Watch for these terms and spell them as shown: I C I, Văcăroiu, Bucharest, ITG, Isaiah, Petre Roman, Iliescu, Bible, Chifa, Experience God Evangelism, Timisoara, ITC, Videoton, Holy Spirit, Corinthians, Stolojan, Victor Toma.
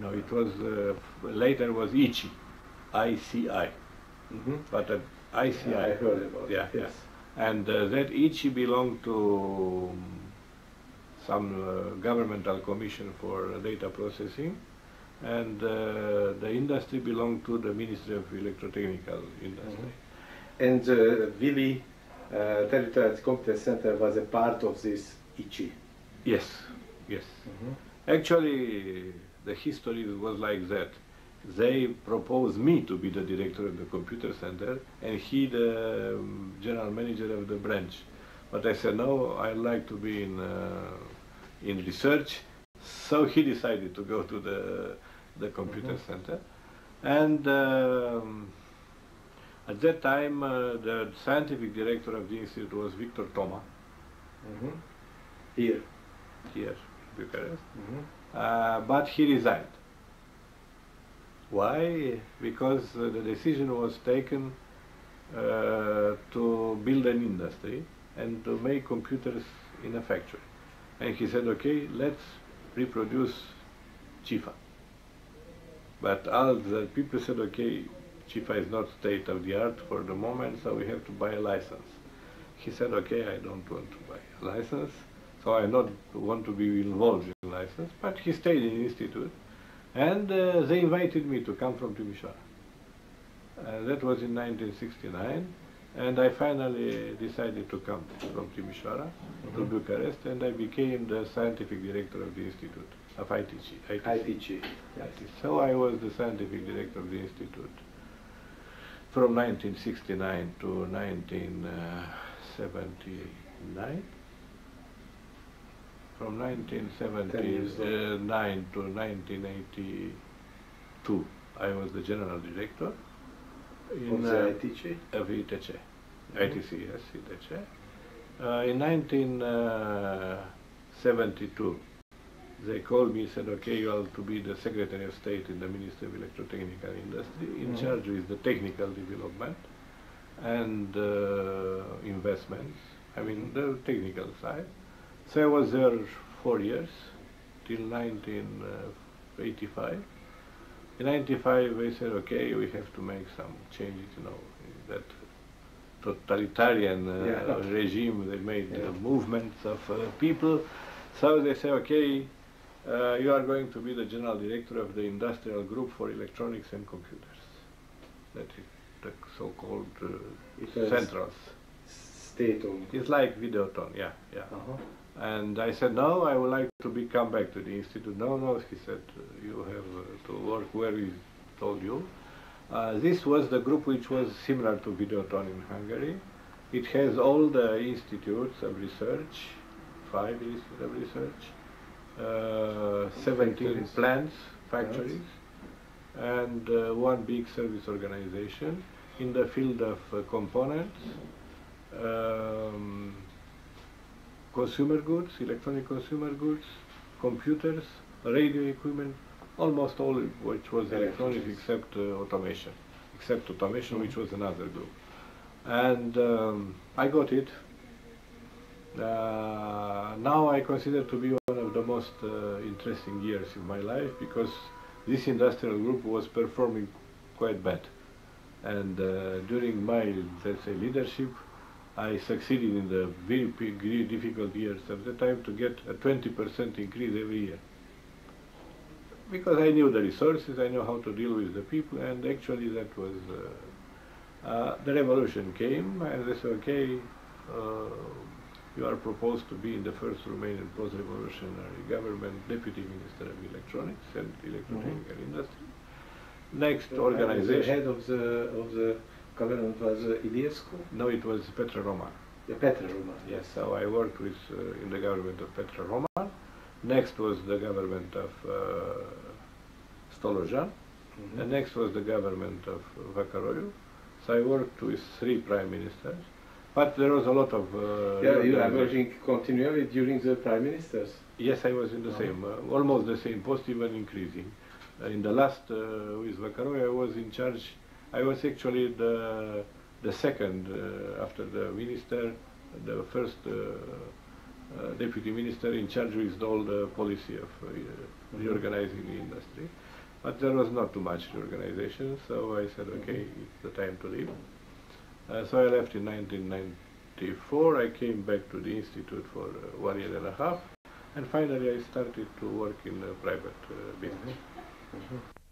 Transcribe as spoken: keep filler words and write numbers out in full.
No, it was uh, later was I C I, I C I, mm-hmm. But uh, I C I. Yeah, I heard about yeah, it. Yes. Yeah. And uh, that I C I belonged to some uh, governmental commission for data processing, and uh, the industry belonged to the Ministry of Electrotechnical Industry. Mm-hmm. And uh, Vili uh, Territorial Competence Center was a part of this I C I. Yes, yes. Mm-hmm. Actually, the history was like that. They proposed me to be the director of the computer center and he the um, general manager of the branch. But I said, no, I like to be in, uh, in research. So he decided to go to the, the computer mm-hmm. center. And um, at that time, uh, the scientific director of the institute was Victor Toma. Mm-hmm. Here. Here, Bucharest. Mm-hmm. Uh, but he resigned. Why? Because uh, the decision was taken uh, to build an industry and to make computers in a factory. And he said, okay, let's reproduce Chifa. But all the people said, okay, Chifa is not state of the art for the moment, so we have to buy a license. He said, okay, I don't want to buy a license. So I not want to be involved in license, but he stayed in the institute, and uh, they invited me to come from Timisoara. Uh, that was in nineteen sixty-nine, and I finally decided to come from Timisoara mm-hmm. to Bucharest, and I became the scientific director of the institute of I T G. I T G. Yes. So I was the scientific director of the institute from nineteen sixty-nine to nineteen seventy-nine. From nineteen seventy-nine to nineteen eighty-two, I was the general director in, of the I T C. Uh, of I T C, mm-hmm. I T C, yes, I T C. Uh, in nineteen seventy-two, they called me and said, okay, you have to be the Secretary of State in the Ministry of Electrotechnical Industry, in mm-hmm. charge with the technical development and uh, investments, I mean, the technical side. So I was there four years, till nineteen eighty-five. In nineteen ninety-five, I said, okay, we have to make some changes, you know, that totalitarian uh, yeah. regime, they made yeah. the movements of uh, people. So they say, okay, uh, you are going to be the general director of the industrial group for electronics and computers. That is the so-called uh, centrals. State-owned. It's like Videoton, yeah, yeah. Uh-huh. And I said, no, I would like to be come back to the institute. No, no, he said, you have to work where we told you. Uh, this was the group which was similar to Videoton in Hungary. It has all the institutes of research, five institutes of research, uh, seventeen plants, factories, and uh, one big service organization in the field of uh, components, um, consumer goods, electronic consumer goods, computers, radio equipment, almost all which was electronic except uh, automation, except automation which was another group. And um, I got it. Uh, now I consider to be one of the most uh, interesting years in my life because this industrial group was performing quite bad. And uh, during my, let's say, leadership, I succeeded in the very big, difficult years at the time to get a twenty percent increase every year. Because I knew the resources, I know how to deal with the people, and actually that was... Uh, uh, the revolution came, and they said, okay, uh, you are proposed to be in the first Romanian post-revolutionary government deputy minister of electronics and electrotechnical mm-hmm. industry. Next so organization... The head of the... Of the government was uh, Iliescu? No, it was Petre Roman. Yeah, Petre Roman. Yes, so I worked with uh, in the government of Petre Roman. Next was the government of uh, Stolojan. Mm-hmm. And next was the government of Văcăroiu. So I worked with three prime ministers. But there was a lot of... Uh, yeah, you are working continually during the prime ministers? Yes, I was in the oh. same, uh, almost the same post, even increasing. Uh, in the last, uh, with Văcăroiu, I was in charge. I was actually the, the second, uh, after the minister, the first uh, uh, deputy minister in charge with all the policy of uh, reorganizing the industry. But there was not too much reorganization, so I said, okay, it's the time to leave. Uh, so I left in nineteen ninety-four, I came back to the institute for uh, one year and a half, and finally I started to work in uh, private uh, business. Mm-hmm. Mm-hmm.